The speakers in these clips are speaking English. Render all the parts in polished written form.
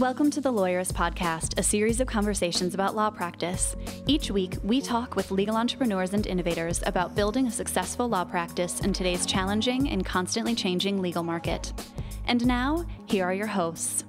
Welcome to the Lawyers Podcast, a series of conversations about law practice. Each week, we talk with legal entrepreneurs and innovators about building a successful law practice in today's challenging and constantly changing legal market. And now, here are your hosts.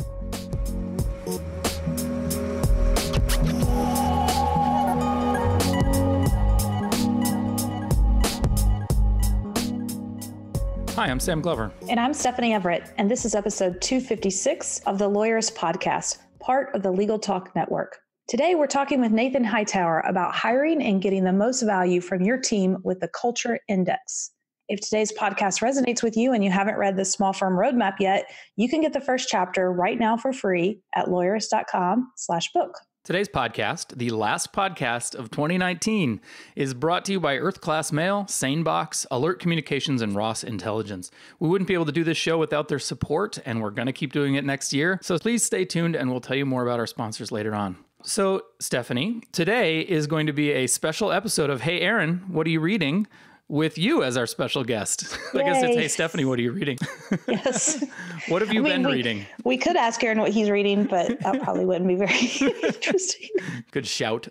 Hi, I'm Sam Glover. And I'm Stephanie Everett, and this is episode 256 of the Lawyers Podcast, part of the Legal Talk Network. Today, we're talking with Nathan Hightower about hiring and getting the most value from your team with the Culture Index. If today's podcast resonates with you and you haven't read the Small Firm Roadmap yet, you can get the first chapter right now for free at lawyers.com/book. Today's podcast, the last podcast of 2019, is brought to you by Earth Class Mail, SaneBox, Alert Communications, and Ross Intelligence. We wouldn't be able to do this show without their support, and we're going to keep doing it next year. So please stay tuned, and we'll tell you more about our sponsors later on. So, Stephanie, today is going to be a special episode of Hey, Aaron, what are you reading? With you as our special guest. I guess it's, hey, Stephanie, what are you reading? Yes. What have you been reading? We could ask Aaron what he's reading, but that probably wouldn't be very interesting. Good shout.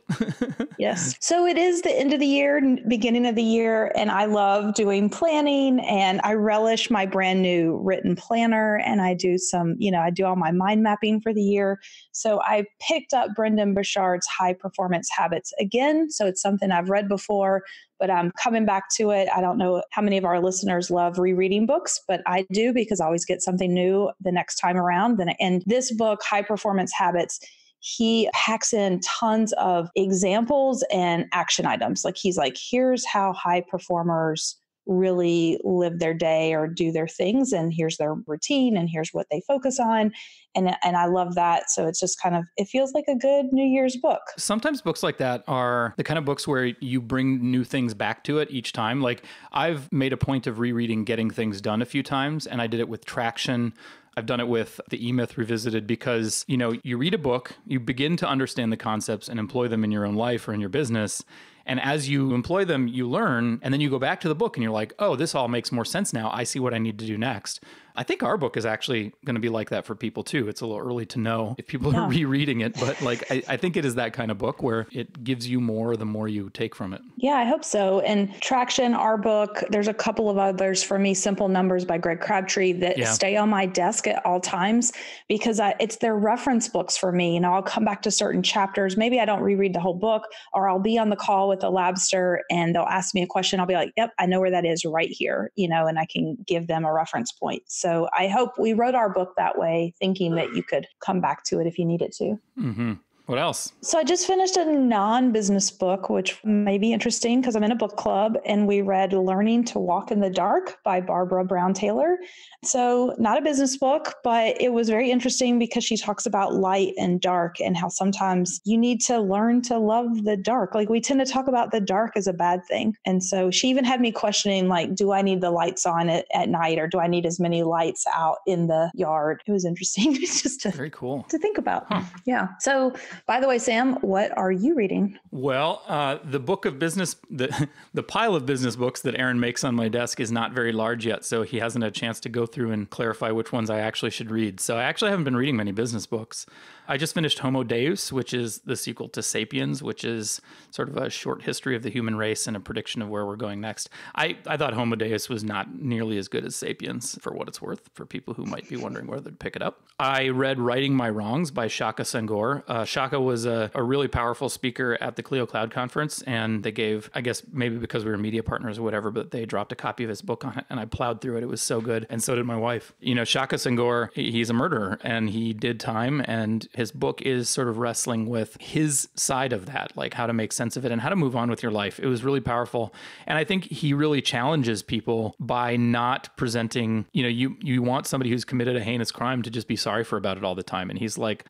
Yes. So it is the end of the year, beginning of the year, and I love doing planning, and I relish my brand new written planner, and I do some, I do all my mind mapping for the year. So I picked up Brendan Burchard's High Performance Habits again. So it's something I've read before, but I'm coming back to it. I don't know how many of our listeners love rereading books, but I do, because I always get something new the next time around. And this book, High Performance Habits, he packs in tons of examples and action items. Like, he's like, here's how high performers really live their day or do their things, and here's their routine, and here's what they focus on. And I love that. So it's just kind of, it feels like a good New Year's book. Sometimes books like that are the kind of books where you bring new things back to it each time. Like, I've made a point of rereading Getting Things Done a few times, and I did it with Traction. I've done it with the E-Myth Revisited, because, you read a book, you begin to understand the concepts and employ them in your own life or in your business. And as you employ them, you learn, and then you go back to the book and you're like, oh, this all makes more sense now. I see what I need to do next. I think our book is actually going to be like that for people too. It's a little early to know if people are rereading it, but like, I think it is that kind of book where it gives you more the more you take from it. Yeah, I hope so. And Traction, our book, there's a couple of others for me, Simple Numbers by Greg Crabtree, that stay on my desk at all times, because it's their reference books for me. I'll come back to certain chapters. Maybe I don't reread the whole book, or I'll be on the call with a Labster and they'll ask me a question. I'll be like, yep, I know where that is right here, and I can give them a reference point. So I hope we wrote our book that way, thinking that you could come back to it if you needed to. Mm-hmm. What else? So I just finished a non-business book, which may be interesting because I'm in a book club, and we read Learning to Walk in the Dark by Barbara Brown Taylor. So not a business book, but it was very interesting because she talks about light and dark and how sometimes you need to learn to love the dark. Like, we tend to talk about the dark as a bad thing. And so she even had me questioning, like, do I need the lights on at night, or do I need as many lights out in the yard? It was interesting just to, very cool, to think about. Huh. Yeah. So, by the way, Sam, what are you reading? Well, the book of business, the pile of business books that Aaron makes on my desk is not very large yet, so he hasn't had a chance to go through and clarify which ones I actually should read. So I actually haven't been reading many business books. I just finished Homo Deus, which is the sequel to Sapiens, which is sort of a short history of the human race and a prediction of where we're going next. I thought Homo Deus was not nearly as good as Sapiens, for what it's worth, for people who might be wondering whether to pick it up. I read Writing My Wrongs by Shaka Senghor. Shaka was a really powerful speaker at the Clio Cloud Conference, and they gave, I guess maybe because we were media partners or whatever, but they dropped a copy of his book on it, and I plowed through it. It was so good, and so did my wife. Shaka Senghor, he's a murderer, and he did time, and his book is sort of wrestling with his side of that, like how to make sense of it and how to move on with your life. It was really powerful. And I think he really challenges people by not presenting, you want somebody who's committed a heinous crime to just be sorry for about it all the time. And he's like,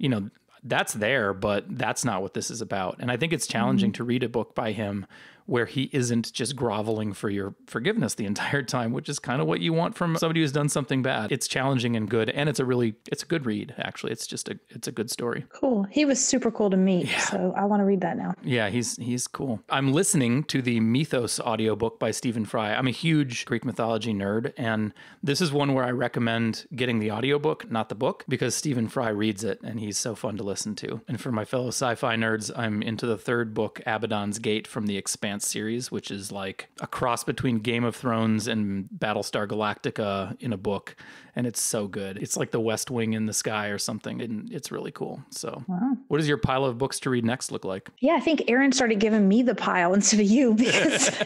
that's there, but that's not what this is about. And I think it's challenging to read a book by him where he isn't just groveling for your forgiveness the entire time, which is kind of what you want from somebody who's done something bad. It's challenging and good, and it's a good read, actually. It's a good story. Cool. He was super cool to meet, so I want to read that now. Yeah, he's cool. I'm listening to the Mythos audiobook by Stephen Fry. I'm a huge Greek mythology nerd, and this is one where I recommend getting the audiobook, not the book, because Stephen Fry reads it, and he's so fun to listen to. And for my fellow sci-fi nerds, I'm into the third book, Abaddon's Gate, from The Expanse series, which is like a cross between Game of Thrones and Battlestar Galactica in a book. And it's so good. It's like the West Wing in the sky or something. And it's really cool. So wow. What does your pile of books to read next look like? Yeah, I think Aaron started giving me the pile instead of you because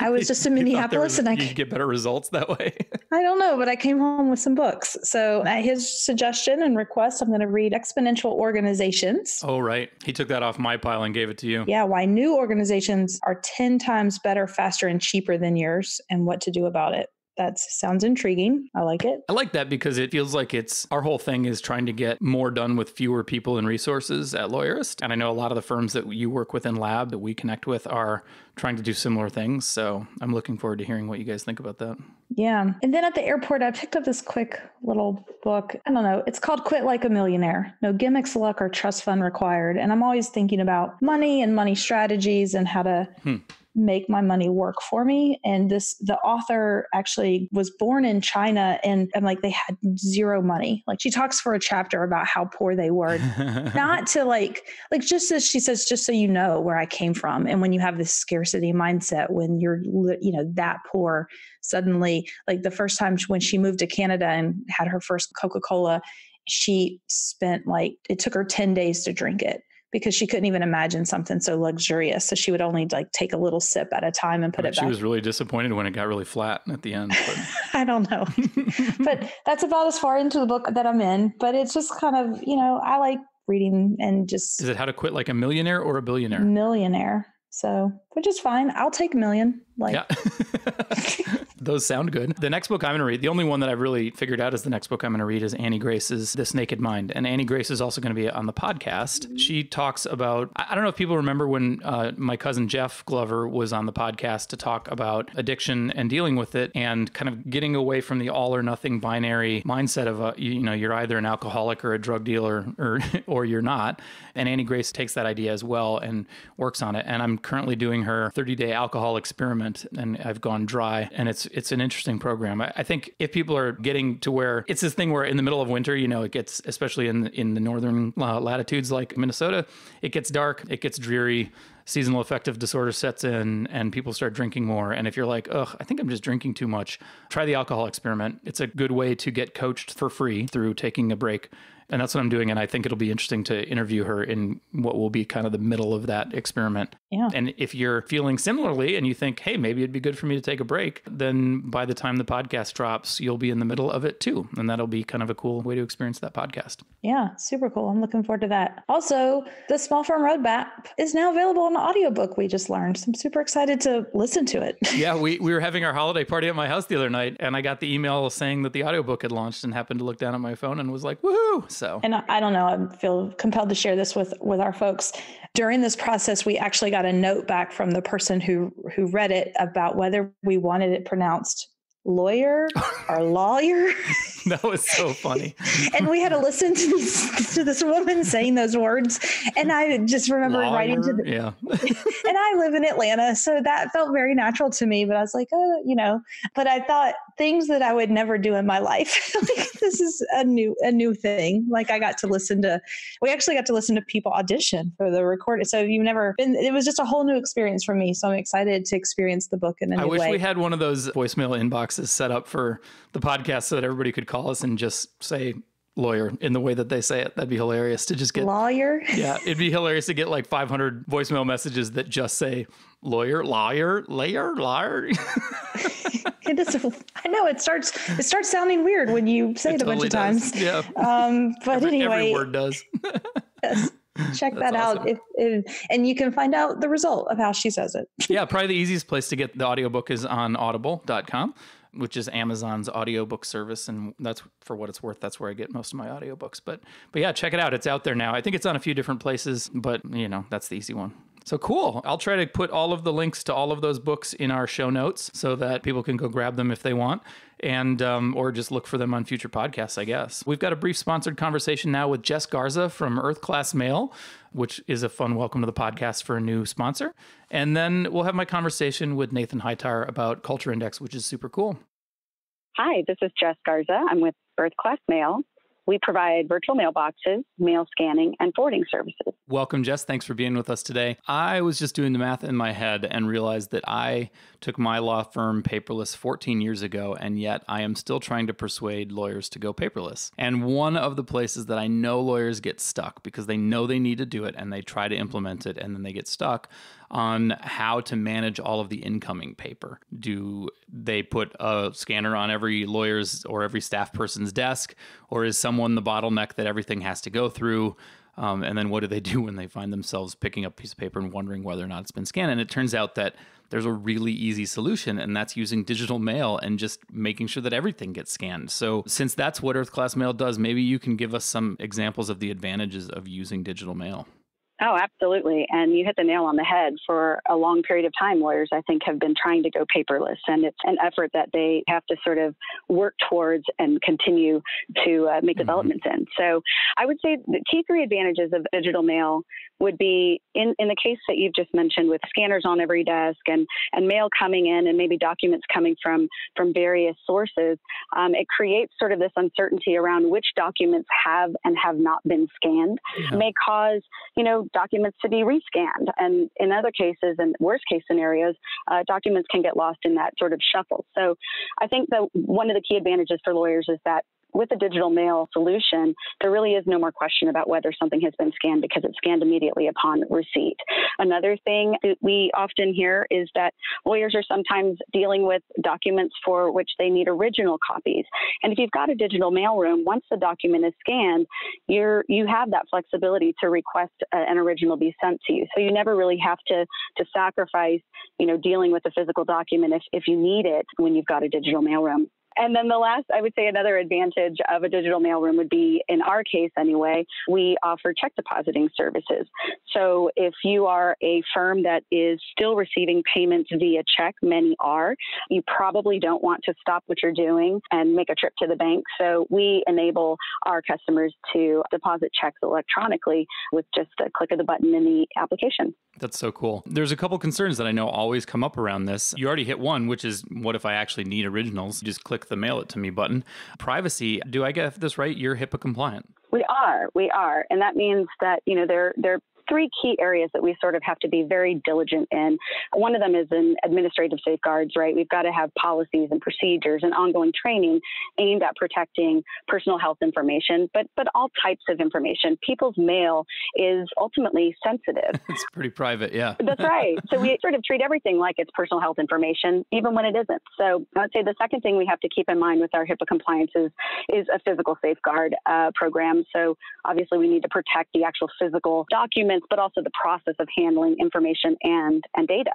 I was just in Minneapolis and you get better results that way. I don't know, but I came home with some books. So at his suggestion and request, I'm going to read Exponential Organizations. Oh, right. He took that off my pile and gave it to you. Yeah. Why new organizations are 10 times better, faster, and cheaper than yours, and what to do about it. That sounds intriguing. I like it. I like that because it feels like it's our whole thing is trying to get more done with fewer people and resources at Lawyerist. And I know a lot of the firms that you work with in lab that we connect with are trying to do similar things. So I'm looking forward to hearing what you guys think about that. Yeah. And then at the airport, I picked up this quick little book. I don't know. It's called Quit Like a Millionaire. No gimmicks, luck, or trust fund required. And I'm always thinking about money and money strategies and how to... make my money work for me. And the author actually was born in China and like they had zero money. Like she talks for a chapter about how poor they were. Not to like just as she says, just so you know where I came from. And when you have this scarcity mindset, when you're, that poor, suddenly like the first time when she moved to Canada and had her first Coca-Cola, she spent it took her 10 days to drink it, because she couldn't even imagine something so luxurious. So she would only take a little sip at a time and put it back. She was really disappointed when it got really flat at the end. But. I don't know. But that's about as far into the book that I'm in. But it's just kind of, I like reading and just... Is it How to Quit Like a Millionaire or a Billionaire? Millionaire. So, which is fine. I'll take million. Yeah. Those sound good. The next book I'm going to read, the only one that I've really figured out is the next book I'm going to read is Annie Grace's This Naked Mind. And Annie Grace is also going to be on the podcast. She talks about, I don't know if people remember when my cousin Jeff Glover was on the podcast to talk about addiction and dealing with it and kind of getting away from the all or nothing binary mindset of, you're either an alcoholic or a drug dealer or you're not. And Annie Grace takes that idea as well and works on it. And I'm currently doing her 30-day alcohol experiment and I've gone dry and it's an interesting program. I think if people are getting to where it's this thing where in the middle of winter, it gets, especially in the northern latitudes like Minnesota, it gets dark, it gets dreary, seasonal affective disorder sets in and people start drinking more. And if you're like, ugh, I think I'm just drinking too much, try the alcohol experiment. It's a good way to get coached for free through taking a break. And that's what I'm doing. And I think it'll be interesting to interview her in what will be kind of the middle of that experiment. Yeah. And if you're feeling similarly and you think, hey, maybe it'd be good for me to take a break, then by the time the podcast drops, you'll be in the middle of it too. And that'll be kind of a cool way to experience that podcast. Yeah, super cool. I'm looking forward to that. Also, the Small Firm Roadmap is now available in audiobook, we just learned. So I'm super excited to listen to it. Yeah, we were having our holiday party at my house the other night and I got the email saying that the audiobook had launched and happened to look down at my phone and was like, woohoo! So, and I don't know, I feel compelled to share this with our folks. During this process, we actually got a note back from the person who read it about whether we wanted it pronounced lawyer or lawyer. That was so funny. And we had to listen to this woman saying those words. And I just remember writing to the... Yeah. And I live in Atlanta, so that felt very natural to me. But I was like, but I thought things that I would never do in my life. This is a new thing. I got to listen to... We actually got to listen to people audition for the recording. So if you've never been... It was just a whole new experience for me. So I'm excited to experience the book in a new way. I wish we had one of those voicemail inboxes set up for the podcast so that everybody could call us and just say lawyer in the way that they say it. That'd be hilarious to just get lawyer. Yeah. It'd be hilarious to get 500 voicemail messages that just say lawyer, liar, layer, liar. It is, I know it starts sounding weird when you say it totally a bunch of times. Yeah. But anyway, every word does. Yes. Check that out. And you can find out the result of how she says it. Yeah. Probably the easiest place to get the audiobook is on audible.com. which is Amazon's audiobook service. And that's, for what it's worth, that's where I get most of my audiobooks. But yeah, check it out. It's out there now. I think it's on a few different places, but that's the easy one. So cool. I'll try to put all of the links to all of those books in our show notes so that people can go grab them if they want, and or just look for them on future podcasts, I guess. We've got a brief sponsored conversation now with Jess Garza from Earth Class Mail, which is a fun welcome to the podcast for a new sponsor. And then we'll have my conversation with Nathan Hightower about Culture Index, which is super cool. Hi, this is Jess Garza. I'm with Earth Class Mail. We provide virtual mailboxes, mail scanning, and forwarding services. Welcome, Jess. Thanks for being with us today. I was just doing the math in my head and realized that I took my law firm paperless 14 years ago, and yet I am still trying to persuade lawyers to go paperless. And one of the places that I know lawyers get stuck, because they know they need to do it and they try to implement it and then they get stuck, on how to manage all of the incoming paper. Do they put a scanner on every lawyer's or every staff person's desk, or is someone the bottleneck that everything has to go through? And then what do they do when they find themselves picking up a piece of paper and wondering whether or not it's been scanned? And it turns out that there's a really easy solution, and that's using digital mail and just making sure that everything gets scanned. So since that's what Earth Class Mail does, maybe you can give us some examples of the advantages of using digital mail. Oh, absolutely. And you hit the nail on the head. For a long period of time, lawyers, I think, have been trying to go paperless. And it's an effort that they have to sort of work towards and continue to make developments in. So I would say the key three advantages of digital mail would be in the case that you've just mentioned, with scanners on every desk and mail coming in and maybe documents coming from various sources, it creates sort of this uncertainty around which documents have and have not been scanned. Yeah. May cause, you know, documents to be rescanned. And in other cases, and worst case scenarios, documents can get lost in that sort of shuffle. So I think that one of the key advantages for lawyers is that with a digital mail solution, there really is no more question about whether something has been scanned because it's scanned immediately upon receipt. Another thing that we often hear is that lawyers are sometimes dealing with documents for which they need original copies. And if you've got a digital mail room, once the document is scanned, you have that flexibility to request an original be sent to you. So you never really have to sacrifice, you know, dealing with a physical document if you need it when you've got a digital mail room. And then the last, I would say another advantage of a digital mailroom would be, in our case anyway, we offer check depositing services. So if you are a firm that is still receiving payments via check, many are, you probably don't want to stop what you're doing and make a trip to the bank. So we enable our customers to deposit checks electronically with just a click of the button in the application. That's so cool. There's a couple concerns that I know always come up around this. You already hit one, which is, what if I actually need originals? Just click the mail it to me button. Privacy, do I get this right? You're HIPAA compliant. We are. And that means that, you know, they're three key areas that we sort of have to be very diligent in. One of them is in administrative safeguards, right? We've got to have policies and procedures and ongoing training aimed at protecting personal health information, but all types of information. People's mail is ultimately sensitive. It's pretty private, yeah. That's right. So we sort of treat everything like it's personal health information, even when it isn't. So I would say the second thing we have to keep in mind with our HIPAA compliance is a physical safeguard program. So obviously we need to protect the actual physical document, but also the process of handling information and data.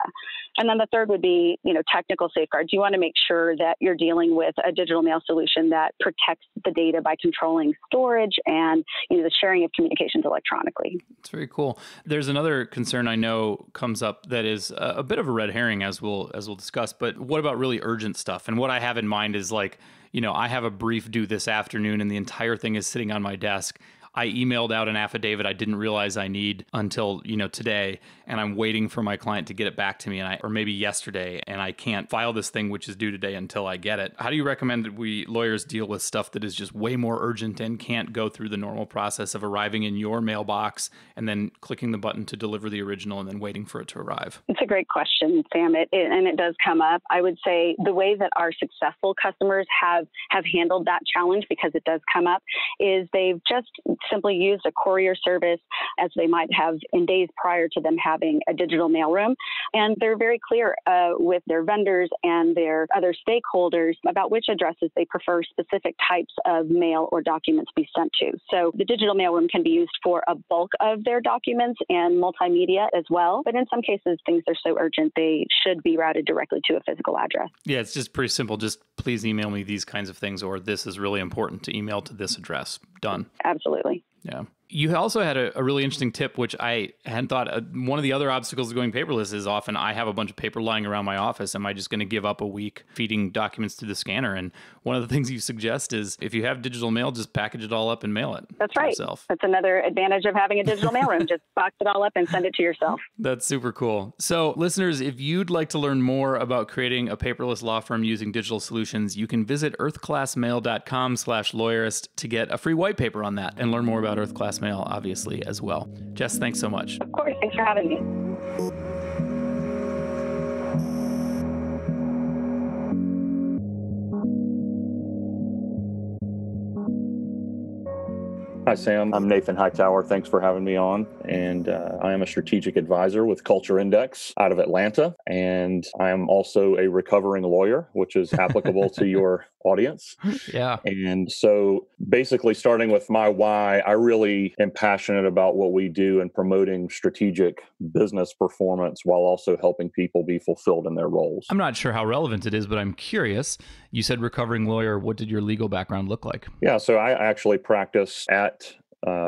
And then the third would be, you know, technical safeguards. You want to make sure that you're dealing with a digital mail solution that protects the data by controlling storage and, you know, the sharing of communications electronically. It's very cool. There's another concern I know comes up that is a bit of a red herring, as we'll discuss. But what about really urgent stuff? And what I have in mind is, like, you know, I have a brief due this afternoon and the entire thing is sitting on my desk. I emailed out an affidavit I didn't realize I need until, you know, today, and I'm waiting for my client to get it back to me, or maybe yesterday, and I can't file this thing which is due today until I get it. How do you recommend that we lawyers deal with stuff that is just way more urgent and can't go through the normal process of arriving in your mailbox and then clicking the button to deliver the original and then waiting for it to arrive? It's a great question, Sam, and it does come up. I would say the way that our successful customers have handled that challenge, because it does come up, is they've just simply used a courier service, as they might have in days prior to them having a digital mailroom. And they're very clear with their vendors and their other stakeholders about which addresses they prefer specific types of mail or documents be sent to. So the digital mailroom can be used for a bulk of their documents and multimedia as well. But in some cases, things are so urgent, they should be routed directly to a physical address. Yeah, it's just pretty simple. Just please email me these kinds of things, or this is really important to email to this address. Done. Absolutely. Yeah. You also had a really interesting tip, which I hadn't thought. One of the other obstacles to going paperless is often I have a bunch of paper lying around my office. Am I just going to give up a week feeding documents to the scanner? And one of the things you suggest is if you have digital mail, just package it all up and mail it. That's right. Yourself. That's another advantage of having a digital mailroom. Just box it all up and send it to yourself. That's super cool. So listeners, if you'd like to learn more about creating a paperless law firm using digital solutions, you can visit earthclassmail.com/lawyerist to get a free white paper on that and learn more about Earth Class Mail, obviously, as well. Jess, thanks so much. Of course. Thanks for having me. Hi, Sam. I'm Nathan Hightower. Thanks for having me on. And I am a strategic advisor with Culture Index out of Atlanta. And I am also a recovering lawyer, which is applicable to your audience. Yeah. And so basically, starting with my why, I really am passionate about what we do and promoting strategic business performance while also helping people be fulfilled in their roles. I'm not sure how relevant it is, but I'm curious. You said recovering lawyer. What did your legal background look like? Yeah. So I actually practice at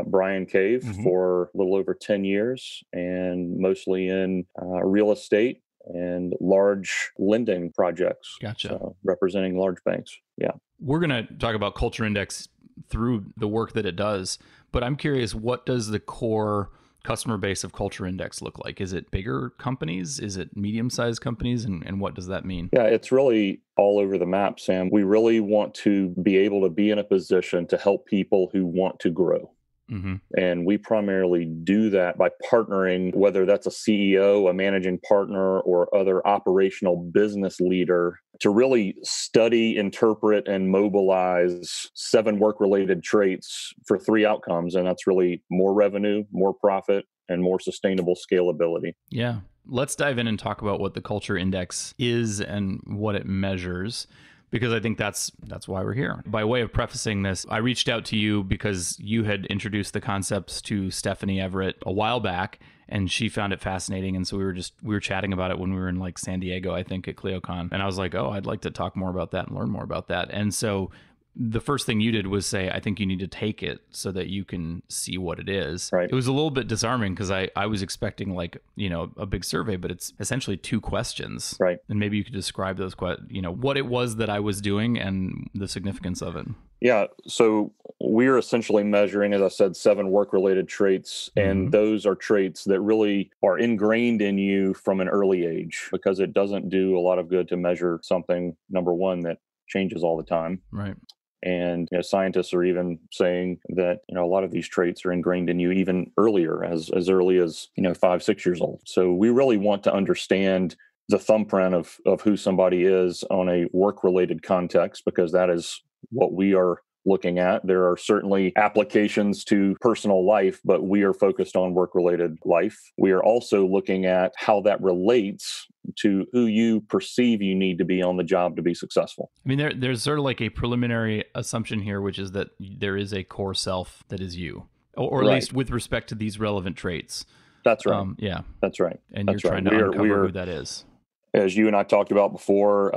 Brian Cave for a little over 10 years and mostly in real estate and large lending projects. Gotcha. So representing large banks. Yeah. We're going to talk about Culture Index through the work that it does, but I'm curious, what does the core customer base of Culture Index look like? Is it bigger companies? Is it medium-sized companies? And what does that mean? Yeah, it's really all over the map, Sam. We really want to be able to be in a position to help people who want to grow. Mm-hmm. And we primarily do that by partnering, whether that's a CEO, a managing partner, or other operational business leader, to really study, interpret, and mobilize 7 work-related traits for 3 outcomes. And that's really more revenue, more profit, and more sustainable scalability. Yeah. Let's dive in and talk about what the Culture Index is and what it measures, because I think that's why we're here. By way of prefacing this, I reached out to you because you had introduced the concepts to Stephanie Everett a while back, and she found it fascinating. And so we were chatting about it when we were in like San Diego, I think, at ClioCon. And I was like, oh, I'd like to talk more about that and learn more about that. And so the first thing you did was say, I think you need to take it so that you can see what it is. Right. It was a little bit disarming because I was expecting like, you know, a big survey, but it's essentially 2 questions. Right. And maybe you could describe those, you know, what it was that I was doing and the significance of it. Yeah. So we're essentially measuring, as I said, 7 work-related traits. And those are traits that really are ingrained in you from an early age, because it doesn't do a lot of good to measure something, number one, that changes all the time. Right. And you know, scientists are even saying that, you know, a lot of these traits are ingrained in you even earlier, as early as, you know, 5, 6 years old. So we really want to understand the thumbprint of who somebody is on a work-related context, because that is what we are looking at. There are certainly applications to personal life, but we are focused on work-related life. We are also looking at how that relates to who you perceive you need to be on the job to be successful. I mean, there's sort of like a preliminary assumption here, which is that there is a core self that is you, or at right. least with respect to these relevant traits. That's right. Yeah. That's right. And that's you're trying right. to uncover who that is. As you and I talked about before,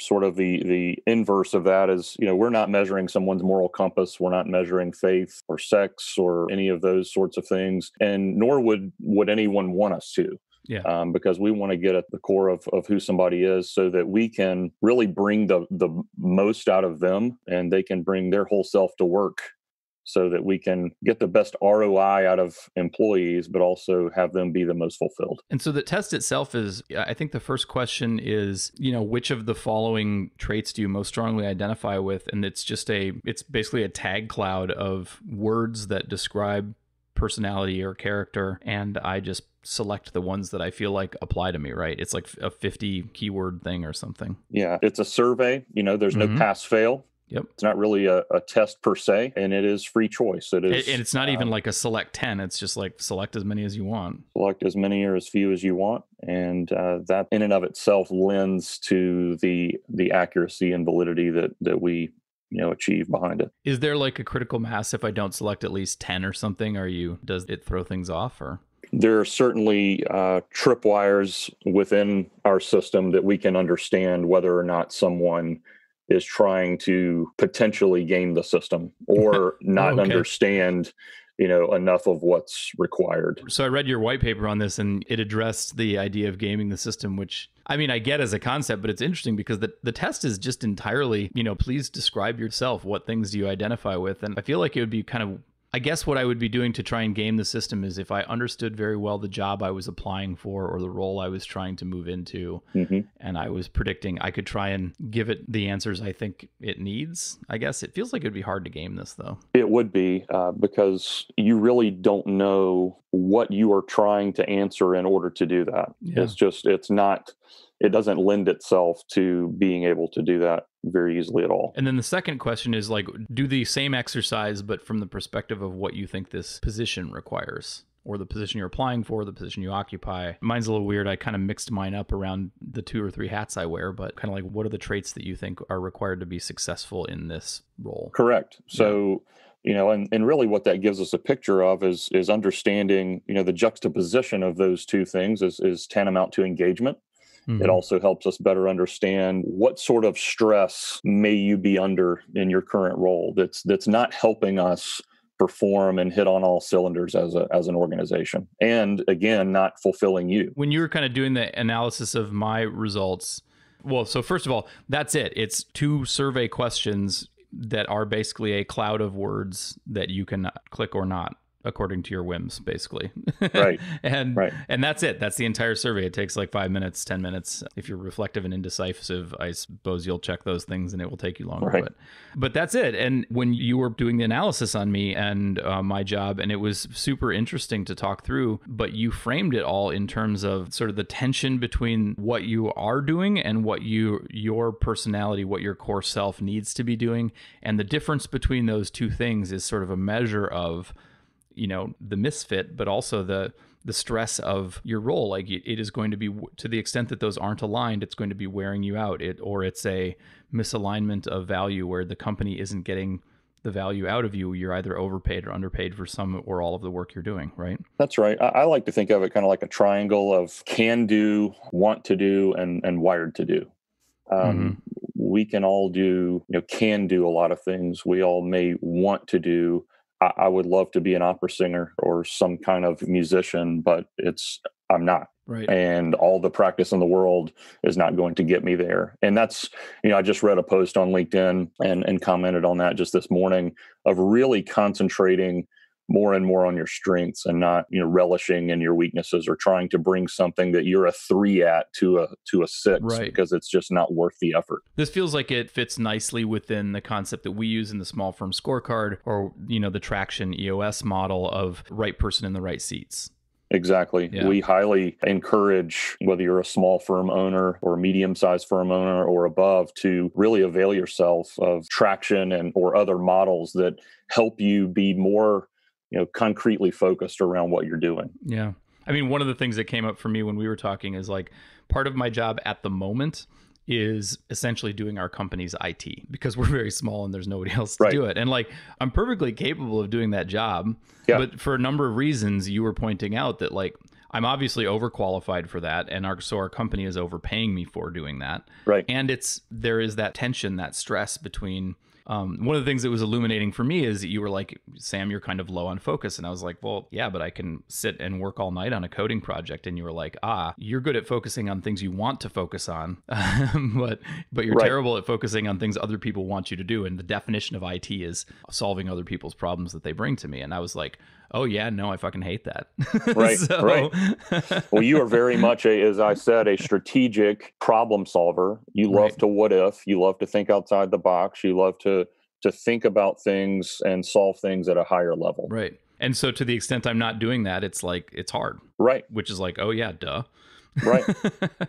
sort of the inverse of that is, you know, we're not measuring someone's moral compass. We're not measuring faith or sex or any of those sorts of things. And nor would anyone want us to. Yeah. Because we want to get at the core of who somebody is so that we can really bring the most out of them, and they can bring their whole self to work so that we can get the best ROI out of employees, but also have them be the most fulfilled. And so the test itself is, I think the first question is, you know, which of the following traits do you most strongly identify with? And it's just it's basically a tag cloud of words that describe personality or character, and I just select the ones that I feel like apply to me, right? It's like a 50 keyword thing or something. Yeah, it's a survey. You know, there's no pass fail. Yep. It's not really a test per se, and it is free choice. It is, and it's not even like a select 10. It's just like select as many as you want. Select as many or as few as you want. And that in and of itself lends to the accuracy and validity that we, you know, achieve behind it. Is there like a critical mass if I don't select at least 10 or something? Does it throw things off, or? There are certainly tripwires within our system that we can understand whether or not someone is trying to potentially game the system or not understand enough of what's required. So I read your white paper on this, and it addressed the idea of gaming the system, which I mean, I get as a concept, but it's interesting because the test is just entirely, please describe yourself. What things do you identify with? And I feel like it would be kind of, I guess what I would be doing to try and game the system is if I understood very well the job I was applying for or the role I was trying to move into, and I was predicting, I could try and give it the answers I think it needs. I guess it feels like it'd be hard to game this, though. It would be because you really don't know what you are trying to answer in order to do that. Yeah. It doesn't lend itself to being able to do that very easily at all. And then the second question is do the same exercise, but from the perspective of what you think this position requires, or the position you're applying for, the position you occupy. Mine's a little weird. I kind of mixed mine up around the 2 or 3 hats I wear, but kind of what are the traits that you think are required to be successful in this role? Correct. So, and really what that gives us a picture of is understanding, the juxtaposition of those two things is tantamount to engagement. It also helps us better understand what sort of stress may you be under in your current role that's not helping us perform and hit on all cylinders as an organization. And again, not fulfilling you. When you were kind of doing the analysis of my results, well, so first of all, that's it. It's 2 survey questions that are basically a cloud of words that you can click or not, according to your whims, basically. Right. And that's it. That's the entire survey. It takes 5 minutes, 10 minutes. If you're reflective and indecisive, I suppose you'll check those things and it will take you longer. Right. But that's it. And when you were doing the analysis on me and my job, and it was super interesting to talk through, but you framed it all in terms of sort of the tension between what you are doing and what your personality, what your core self needs to be doing. And the difference between those two things is sort of a measure of the misfit, but also the stress of your role. It is going to be, to the extent that those aren't aligned, it's going to be wearing you out. It's a misalignment of value where the company isn't getting the value out of you. You're either overpaid or underpaid for some or all of the work you're doing, right? That's right. I like to think of it kind of like a triangle of can do, want to do, and wired to do. We can all do, can do a lot of things. We all may want to do. I would love to be an opera singer or some kind of musician, but I'm not. Right. And all the practice in the world is not going to get me there. And that's, I just read a post on LinkedIn and commented on that just this morning of really concentrating more and more on your strengths and not, relishing in your weaknesses or trying to bring something that you're a 3 at to a 6, right, because it's just not worth the effort. This feels like it fits nicely within the concept that we use in the small firm scorecard or, the Traction EOS model of right person in the right seats. Exactly. Yeah. We highly encourage, whether you're a small firm owner or a medium-sized firm owner or above, to really avail yourself of Traction or other models that help you be more concretely focused around what you're doing. Yeah. I mean, one of the things that came up for me when we were talking is part of my job at the moment is essentially doing our company's IT because we're very small and there's nobody else to do it. And I'm perfectly capable of doing that job, but for a number of reasons you were pointing out that I'm obviously overqualified for that. And so our company is overpaying me for doing that. Right. And there is that tension, that stress between, one of the things that was illuminating for me is that you were like, Sam, you're kind of low on focus. And I was like, well, yeah, but I can sit and work all night on a coding project. And you were like, you're good at focusing on things you want to focus on, but you're terrible at focusing on things other people want you to do. And the definition of IT is solving other people's problems that they bring to me. And I was like, oh yeah, no, I fucking hate that. Right, Well, you are very much, as I said, a strategic problem solver. You love to what if, you love to think outside the box, you love to think about things and solve things at a higher level. Right. And so to the extent I'm not doing that, it's hard. Right. Which is oh yeah, duh. Right.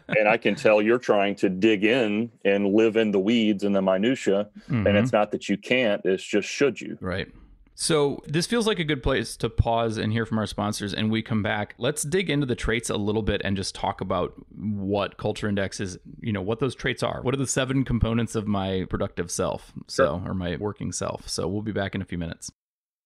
And I can tell you're trying to dig in and live in the weeds and the minutia. Mm-hmm. And it's not that you can't, it's just should you. Right. So this feels like a good place to pause and hear from our sponsors, and we come back. Let's dig into the traits a little bit and just talk about what Culture Index is, what those traits are. What are the 7 components of my productive self, or my working self? So we'll be back in a few minutes.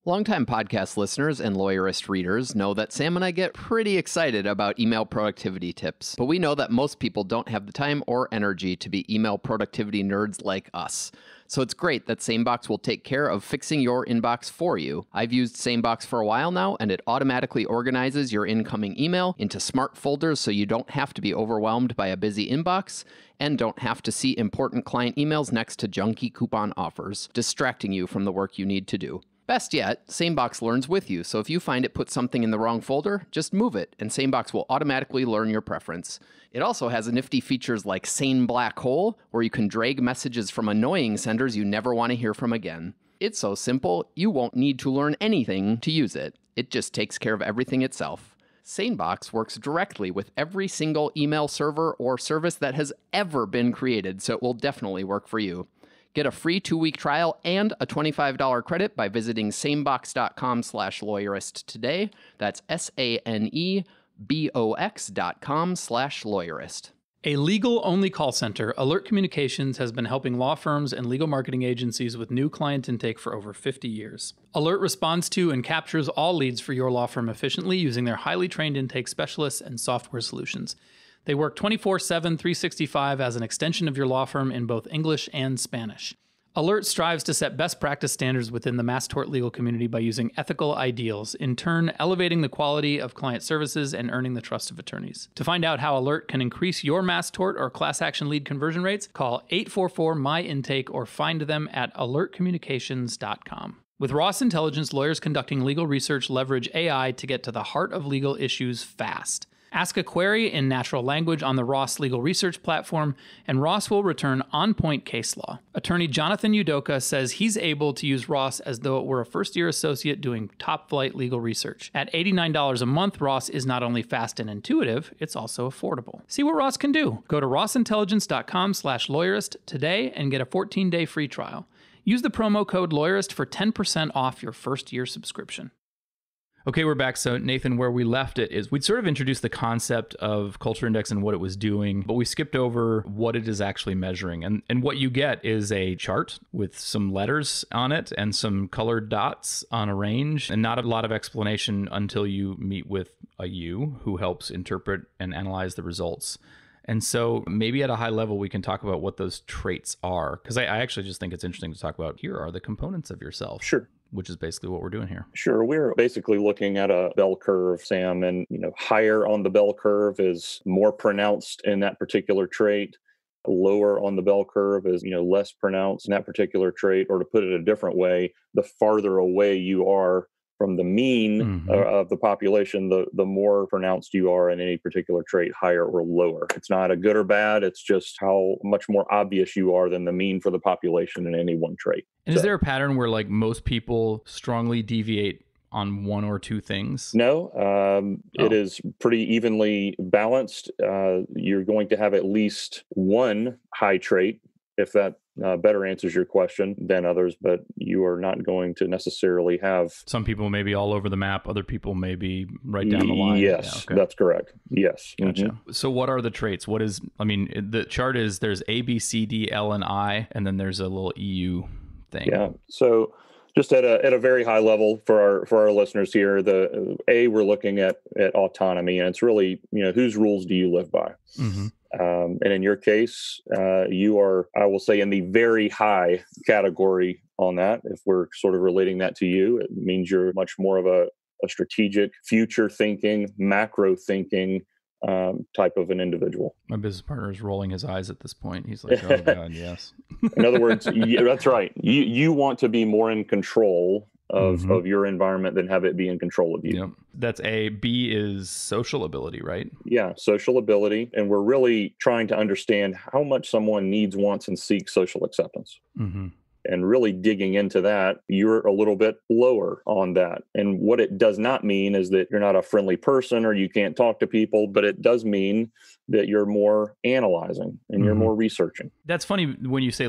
Longtime podcast listeners and lawyerist readers know that Sam and I get pretty excited about email productivity tips, but we know that most people don't have the time or energy to be email productivity nerds like us. So it's great that SaneBox will take care of fixing your inbox for you. I've used SaneBox for a while now, and it automatically organizes your incoming email into smart folders so you don't have to be overwhelmed by a busy inbox and don't have to see important client emails next to junky coupon offers, distracting you from the work you need to do. Best yet, SaneBox learns with you, so if you find it put something in the wrong folder, just move it, and SaneBox will automatically learn your preference. It also has nifty features like Sane Black Hole, where you can drag messages from annoying senders you never want to hear from again. It's so simple, you won't need to learn anything to use it. It just takes care of everything itself. SaneBox works directly with every single email server or service that has ever been created, so it will definitely work for you. Get a free 2-week trial and a $25 credit by visiting sanebox.com/lawyerist today. That's sanebox.com/lawyerist. A legal-only call center, Alert Communications has been helping law firms and legal marketing agencies with new client intake for over 50 years. Alert responds to and captures all leads for your law firm efficiently using their highly trained intake specialists and software solutions. They work 24/7, 365 as an extension of your law firm in both English and Spanish. Alert strives to set best practice standards within the mass tort legal community by using ethical ideals, in turn elevating the quality of client services and earning the trust of attorneys. To find out how Alert can increase your mass tort or class action lead conversion rates, call 844-MY-INTAKE or find them at alertcommunications.com. With Ross Intelligence, lawyers conducting legal research leverage AI to get to the heart of legal issues fast. Ask a query in natural language on the Ross Legal Research platform, and Ross will return on-point case law. Attorney Jonathan Udoka says he's able to use Ross as though it were a first-year associate doing top-flight legal research. At $89 a month, Ross is not only fast and intuitive, it's also affordable. See what Ross can do. Go to rossintelligence.com/lawyerist today and get a 14-day free trial. Use the promo code lawyerist for 10% off your first-year subscription. Okay, we're back. So Nathan, where we left it is we'd sort of introduced the concept of Culture Index and what it was doing, but we skipped over what it is actually measuring. And what you get is a chart with some letters on it and some colored dots on a range, and not a lot of explanation until you meet with a you who helps interpret and analyze the results. And so maybe at a high level, we can talk about what those traits are, because I actually just think it's interesting to talk about here are the components of yourself. Sure. Which is basically what we're doing here. Sure. We're basically looking at a bell curve, Sam, and higher on the bell curve is more pronounced in that particular trait. Lower on the bell curve is, less pronounced in that particular trait. Or to put it a different way, the farther away you are from the mean of the population, the more pronounced you are in any particular trait, higher or lower. It's not a good or bad. It's just how much more obvious you are than the mean for the population in any one trait. And so, is there a pattern where most people strongly deviate on one or two things? No, It is pretty evenly balanced. You're going to have at least one high trait, if that better answers your question, than others, but you are not going to necessarily have... Some people may be all over the map, other people may be right down the line. Yes, yeah, okay. That's correct. Yes. Gotcha. Mm-hmm. So what are the traits? What is, the chart is there's A, B, C, D, L, and I, and then there's a little EU thing. Yeah. So just at a very high level for our listeners here, the A, we're looking at autonomy, and it's really, whose rules do you live by? Mm-hmm. And in your case, you are, I will say, in the very high category on that. If we're sort of relating that to you, it means you're much more of a strategic, future thinking, macro thinking type of an individual. My business partner is rolling his eyes at this point. He's like, oh, God, yes. In other words, that's right. You want to be more in control of your environment than have it be in control of you. Yep. That's A. B is social ability, right? Yeah, social ability. And we're really trying to understand how much someone needs, wants, and seeks social acceptance. Mm-hmm. And really digging into that, you're a little bit lower on that. And what it does not mean is that you're not a friendly person or you can't talk to people, but it does mean that you're more analyzing and you're more researching. That's funny when you say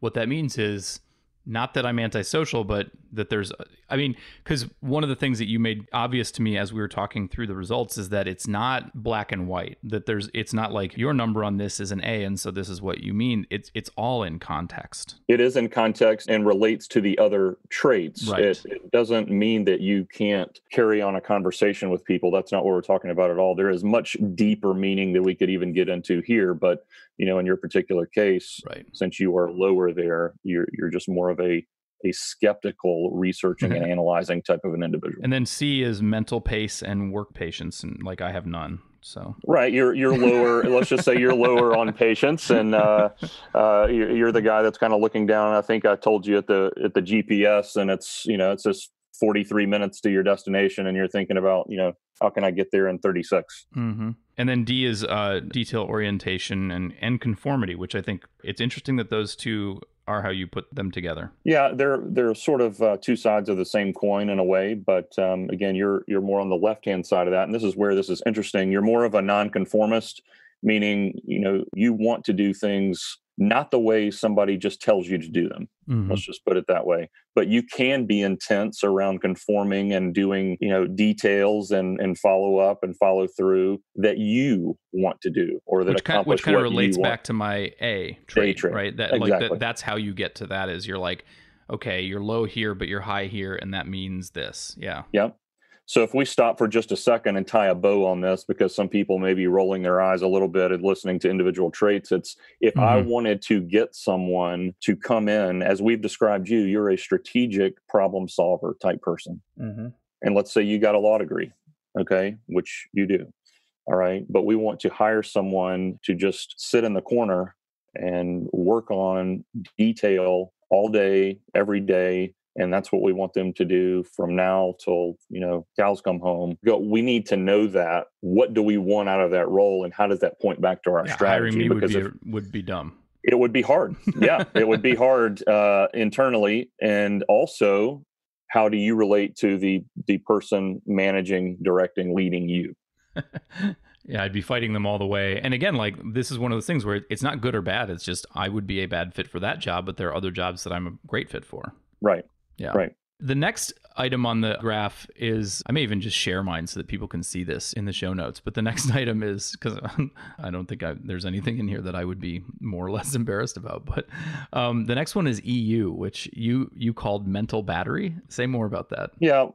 what that means is not that I'm antisocial, but that there's, I mean, because one of the things that you made obvious to me as we were talking through the results is that it's not black and white, that there's, it's not like your number on this is an A and so this is what you mean. It's all in context. It is in context and relates to the other traits. Right. It doesn't mean that you can't carry on a conversation with people. That's not what we're talking about at all. There is much deeper meaning that we could even get into here, but you know, in your particular case, right, since you are lower there, you're just more of a skeptical researching and analyzing type of an individual. And then C is mental pace and work patience. And like, I have none. So, right. You're lower, let's just say you're lower on patience, and you're the guy that's kind of looking down. I think I told you at the GPS, and it's, you know, it's just 43 minutes to your destination, and you're thinking about, you know, how can I get there in 36? Mm-hmm. And then D is detail orientation and conformity, which I think it's interesting that those two are how you put them together. Yeah, they're sort of two sides of the same coin in a way, but again, you're more on the left-hand side of that, and this is where this is interesting. You're more of a nonconformist, meaning, you know, you want to do things not the way somebody just tells you to do them. Mm-hmm. Let's just put it that way. But you can be intense around conforming and doing, you know, details and follow up and follow through that you want to do, or that which kind of relates back to my A trait, right? That exactly. That's how you get to that. Is you're like, okay, you're low here, but you're high here, and that means this. Yeah. Yep. So if we stop for just a second and tie a bow on this, because some people may be rolling their eyes a little bit at listening to individual traits, it's if I wanted to get someone to come in, as we've described you, you're a strategic problem solver type person. Mm-hmm. And let's say you got a law degree, okay, which you do. All right. But we want to hire someone to just sit in the corner and work on detail all day, every day. And that's what we want them to do from now till, you know, cows come home. We need to know that. What do we want out of that role? And how does that point back to our strategy? Hiring me would be dumb. It would be hard. Yeah, it would be hard internally. And also, how do you relate to the person managing, directing, leading you? Yeah, I'd be fighting them all the way. And again, like, this is one of those things where it's not good or bad. It's just I would be a bad fit for that job, but there are other jobs that I'm a great fit for. Right. Yeah. Right. The next item on the graph is, I may even just share mine so that people can see this in the show notes. But the next item is, because I don't think there's anything in here that I would be more or less embarrassed about. But the next one is EU, which you called mental battery. Say more about that. Yeah.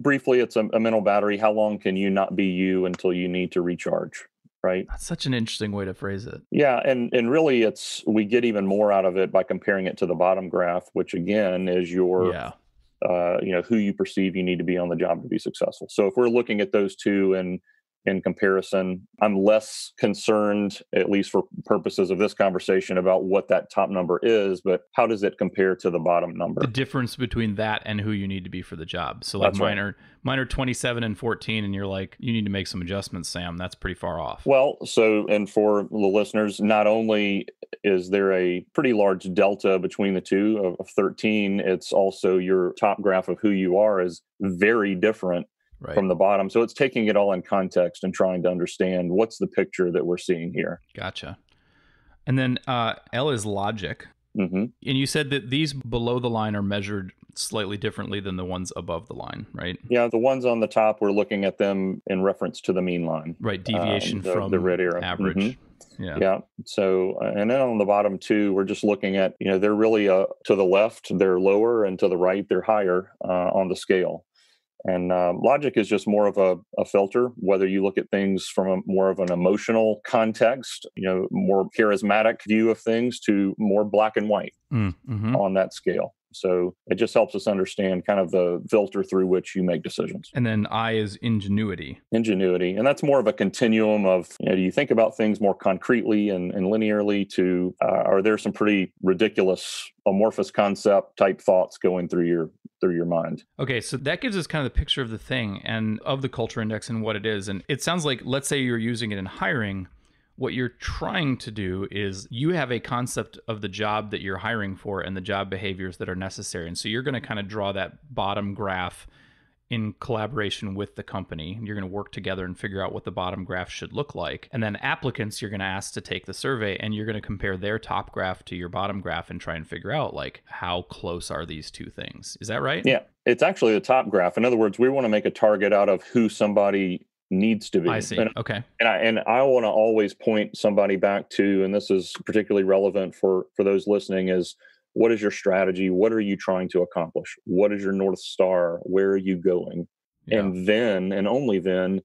Briefly, it's a mental battery. How long can you not be you until you need to recharge? Right. That's such an interesting way to phrase it. Yeah. And really, we get even more out of it by comparing it to the bottom graph, which again is your, you know, who you perceive you need to be on the job to be successful. So if we're looking at those two in comparison, I'm less concerned, at least for purposes of this conversation, about what that top number is, but how does it compare to the bottom number? The difference between that and who you need to be for the job. So like mine are 27 and 14, and you're like, you need to make some adjustments, Sam. That's pretty far off. Well, so, and for the listeners, not only is there a pretty large delta between the two of 13, it's also your top graph of who you are is very different. Right. From the bottom. So it's taking it all in context and trying to understand what's the picture that we're seeing here. Gotcha. And then L is logic. Mm-hmm. And you said that these below the line are measured slightly differently than the ones above the line, right? Yeah, the ones on the top, we're looking at them in reference to the mean line. Right, deviation from the red arrow. Average. Mm-hmm. Yeah. Yeah. So, and then on the bottom two, we're just looking at, you know, they're really to the left, they're lower, and to the right, they're higher on the scale. And logic is just more of a filter, whether you look at things from more of an emotional context, you know, more charismatic view of things, to more black and white on that scale. So it just helps us understand kind of the filter through which you make decisions. And then I is ingenuity. Ingenuity. And that's more of a continuum of, you know, do you think about things more concretely and linearly, to are there some pretty ridiculous amorphous concept type thoughts going through your mind? Okay. So that gives us kind of the picture of the thing and of the culture index and what it is. And it sounds like, let's say you're using it in hiring. What you're trying to do is you have a concept of the job that you're hiring for and the job behaviors that are necessary. And so you're going to kind of draw that bottom graph in collaboration with the company. You're going to work together and figure out what the bottom graph should look like. And then applicants, you're going to ask to take the survey, and you're going to compare their top graph to your bottom graph and try and figure out like how close are these two things. Is that right? Yeah, it's actually the top graph. In other words, we want to make a target out of who somebody needs to be. I see. Okay. And I want to always point somebody back to, and this is particularly relevant for those listening, is what is your strategy? What are you trying to accomplish? What is your North Star? Where are you going? Yeah. And then, and only then,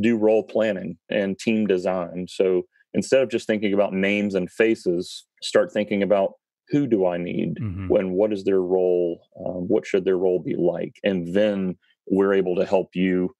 do role planning and team design. So instead of just thinking about names and faces, start thinking about who do I need? Mm-hmm. And what is their role? What should their role be like? And then we're able to help you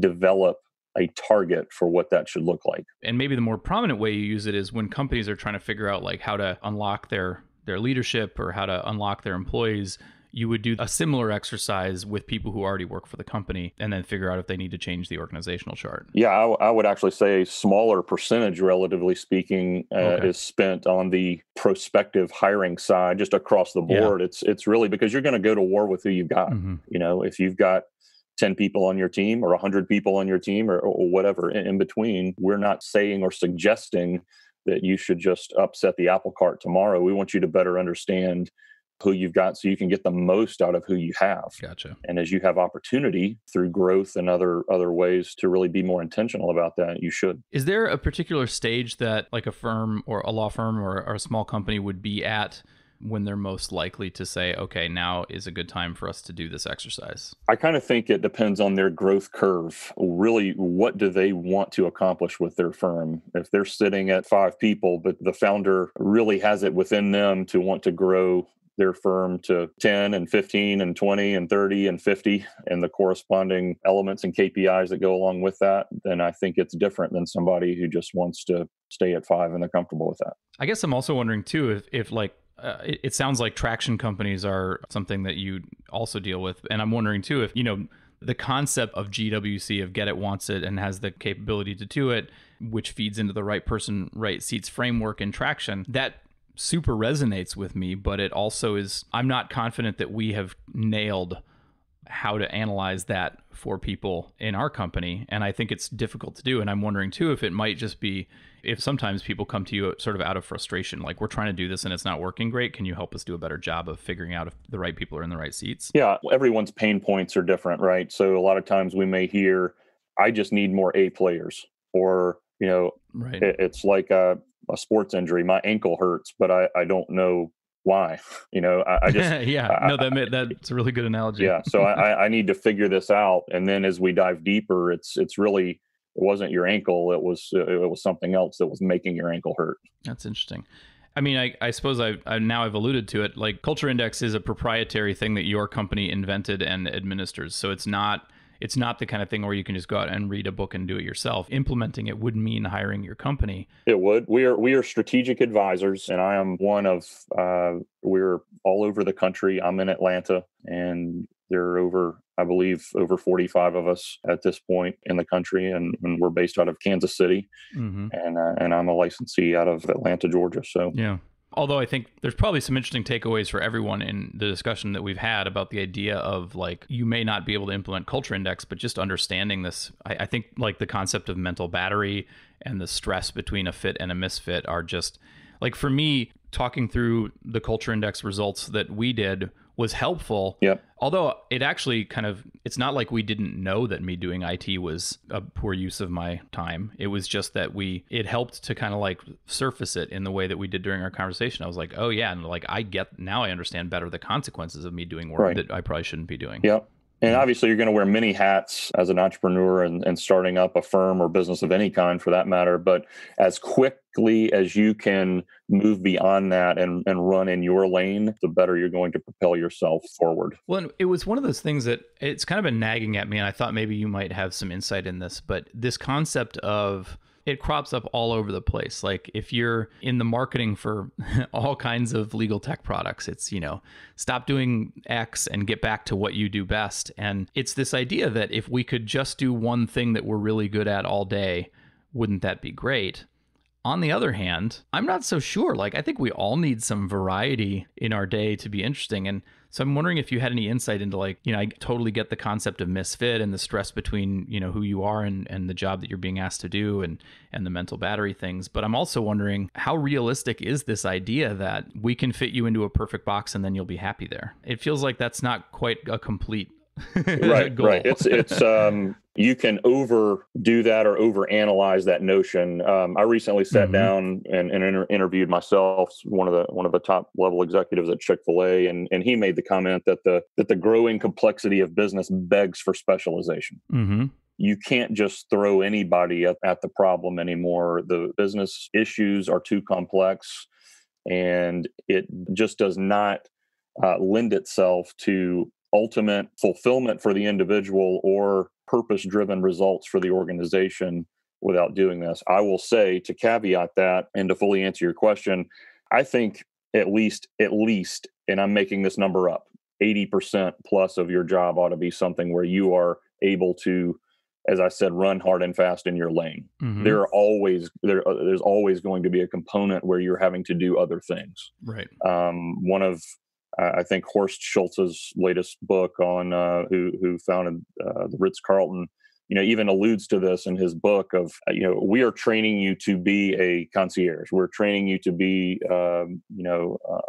develop a target for what that should look like. And maybe the more prominent way you use it is when companies are trying to figure out like how to unlock their leadership or how to unlock their employees. You would do a similar exercise with people who already work for the company and then figure out if they need to change the organizational chart. Yeah, I would actually say a smaller percentage, relatively speaking, is spent on the prospective hiring side, just across the board. Yeah. It's really because you're going to go to war with who you've got. Mm-hmm. You know, if you've got 10 people on your team or 100 people on your team or whatever in between, we're not saying or suggesting that you should just upset the apple cart tomorrow. We want you to better understand who you've got so you can get the most out of who you have. Gotcha. And as you have opportunity through growth and other ways to really be more intentional about that, you should. Is there a particular stage that like a firm or a law firm or a small company would be at when they're most likely to say, okay, now is a good time for us to do this exercise? I kind of think it depends on their growth curve. Really, what do they want to accomplish with their firm? If they're sitting at 5 people, but the founder really has it within them to want to grow their firm to 10 and 15 and 20 and 30 and 50 and the corresponding elements and KPIs that go along with that, then I think it's different than somebody who just wants to stay at 5 and they're comfortable with that. I guess I'm also wondering too, if like, it sounds like traction companies are something that you also deal with. And I'm wondering too, if, you know, the concept of GWC, of get it, wants it, and has the capability to do it, which feeds into the right person, right seats framework in traction, that super resonates with me. But it also is, I'm not confident that we have nailed how to analyze that for people in our company. And I think it's difficult to do. And I'm wondering too, if it might just be, if sometimes people come to you sort of out of frustration, like we're trying to do this and it's not working great. Can you help us do a better job of figuring out if the right people are in the right seats? Yeah. Everyone's pain points are different, right? So a lot of times we may hear, I just need more A players, or, you know, right. It's like a sports injury. My ankle hurts, but I don't know why. You know, I just that's a really good analogy. Yeah. So I need to figure this out. And then as we dive deeper, it's really, it wasn't your ankle. It was something else that was making your ankle hurt. That's interesting. I mean, I suppose I've alluded to it. Like Culture Index is a proprietary thing that your company invented and administers. So it's not the kind of thing where you can just go out and read a book and do it yourself. Implementing it would mean hiring your company. It would. We are strategic advisors, and I am one of, we're all over the country. I'm in Atlanta, and there are over 45 of us at this point in the country, and we're based out of Kansas City, mm-hmm. and I'm a licensee out of Atlanta, Georgia. So yeah. Although I think there's probably some interesting takeaways for everyone in the discussion that we've had about the idea of like, you may not be able to implement Culture Index, but just understanding this, I think like the concept of mental battery and the stress between a fit and a misfit are just like, for me, talking through the Culture Index results that we did was helpful. Yep. Although it actually kind of, it's not like we didn't know that me doing IT was a poor use of my time. It was just that it helped to kind of like surface it in the way that we did during our conversation. I was like, oh yeah. And like, now I understand better the consequences of me doing work right. that I probably shouldn't be doing. Yep. And obviously you're going to wear many hats as an entrepreneur and starting up a firm or business of any kind for that matter. But as quickly as you can move beyond that and run in your lane, the better you're going to propel yourself forward. Well, and it was one of those things that it's kind of been nagging at me. And I thought maybe you might have some insight in this, but this concept of it crops up all over the place. Like if you're in the marketing for all kinds of legal tech products, it's, you know, stop doing X and get back to what you do best. And it's this idea that if we could just do one thing that we're really good at all day, wouldn't that be great? On the other hand, I'm not so sure. Like I think we all need some variety in our day to be interesting. And So I'm wondering if you had any insight into, like, you know, I totally get the concept of misfit and the stress between, you know, who you are and the job that you're being asked to do and the mental battery things. But I'm also wondering, how realistic is this idea that we can fit you into a perfect box and then you'll be happy there? It feels like that's not quite a complete goal. Right. It's you can overdo that or overanalyze that notion. I recently sat down and interviewed myself, one of the top level executives at Chick-fil-A, and he made the comment that the growing complexity of business begs for specialization. Mm-hmm. You can't just throw anybody at the problem anymore. The business issues are too complex, and it just does not lend itself to ultimate fulfillment for the individual or purpose-driven results for the organization without doing this. I will say, to caveat that and to fully answer your question, I think at least, and I'm making this number up, 80% plus of your job ought to be something where you are able to, as I said, run hard and fast in your lane. Mm-hmm. There's always going to be a component where you're having to do other things. Right. I think Horst Schultz's latest book on who founded the Ritz-Carlton, you know, even alludes to this in his book of, you know, we are training you to be a concierge. We're training you to be, a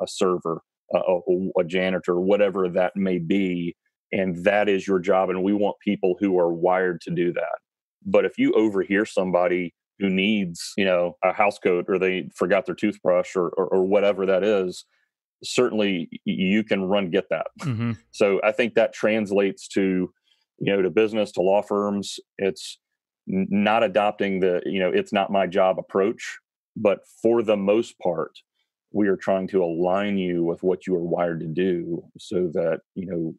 server, a janitor, whatever that may be. And that is your job. And we want people who are wired to do that. But if you overhear somebody who needs, you know, a house coat, or they forgot their toothbrush or whatever that is, certainly you can get that. Mm-hmm. So I think that translates to, you know, to business, to law firms. It's not adopting the, you know, it's not my job approach, but for the most part, we are trying to align you with what you are wired to do so that, you know,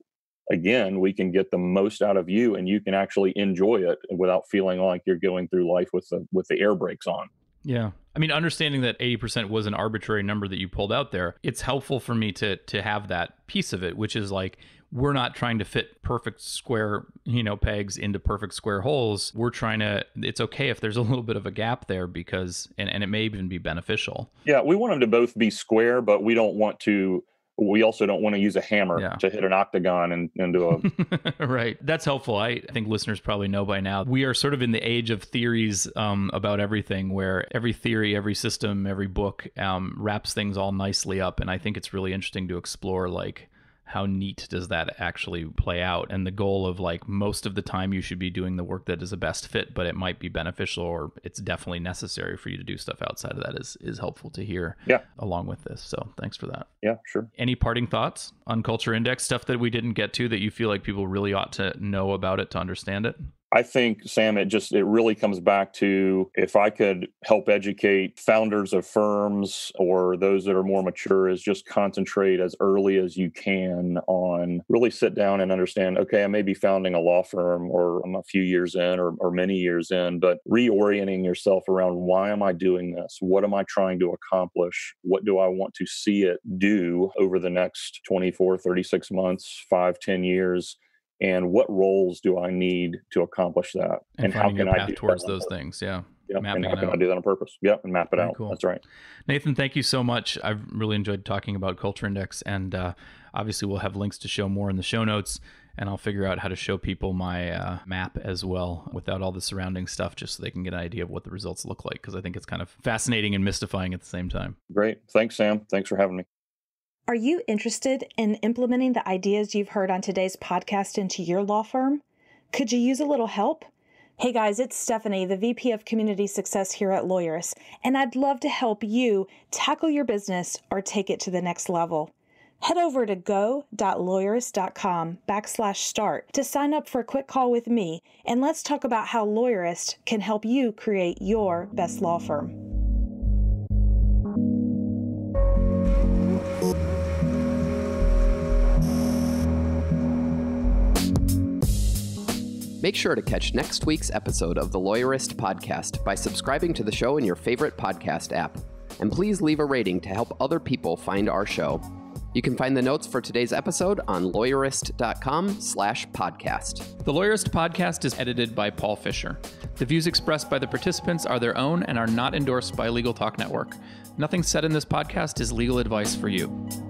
again, we can get the most out of you and you can actually enjoy it without feeling like you're going through life with the air brakes on. Yeah. I mean, understanding that 80% was an arbitrary number that you pulled out there, it's helpful for me to have that piece of it, which is like, we're not trying to fit perfect square, you know, pegs into perfect square holes. We're trying to, it's okay if there's a little bit of a gap there because, and it may even be beneficial. Yeah. We want them to both be square, but we also don't want to use a hammer to hit an octagon and do a... Right. That's helpful. I think listeners probably know by now, we are sort of in the age of theories about everything, where every theory, every system, every book wraps things all nicely up. And I think it's really interesting to explore, like, how neat does that actually play out? And the goal of, like, most of the time you should be doing the work that is the best fit, but it might be beneficial or it's definitely necessary for you to do stuff outside of that is helpful to hear along with this. So thanks for that. Yeah, sure. Any parting thoughts on Culture Index, stuff that we didn't get to that you feel like people really ought to know about it to understand it? I think, Sam, it really comes back to, if I could help educate founders of firms or those that are more mature, is just concentrate as early as you can on, really sit down and understand, okay, I may be founding a law firm, or I'm a few years in or many years in, but reorienting yourself around, why am I doing this? What am I trying to accomplish? What do I want to see it do over the next 24, 36 months, 5, 10 years? And what roles do I need to accomplish that? And how can I do towards those things? Yeah. Yep. And how can I do that on purpose? Yep. And map it out. Cool. That's right. Nathan, thank you so much. I've really enjoyed talking about Culture Index, and obviously we'll have links to show more in the show notes, and I'll figure out how to show people my map as well without all the surrounding stuff, just so they can get an idea of what the results look like. Cause I think it's kind of fascinating and mystifying at the same time. Great. Thanks, Sam. Thanks for having me. Are you interested in implementing the ideas you've heard on today's podcast into your law firm? Could you use a little help? Hey guys, it's Stephanie, the VP of Community Success here at Lawyerist, and I'd love to help you tackle your business or take it to the next level. Head over to go.lawyerist.com/start to sign up for a quick call with me, and let's talk about how Lawyerist can help you create your best law firm. Make sure to catch next week's episode of the Lawyerist podcast by subscribing to the show in your favorite podcast app. And please leave a rating to help other people find our show. You can find the notes for today's episode on lawyerist.com/podcast. The Lawyerist podcast is edited by Paul Fisher. The views expressed by the participants are their own and are not endorsed by Legal Talk Network. Nothing said in this podcast is legal advice for you.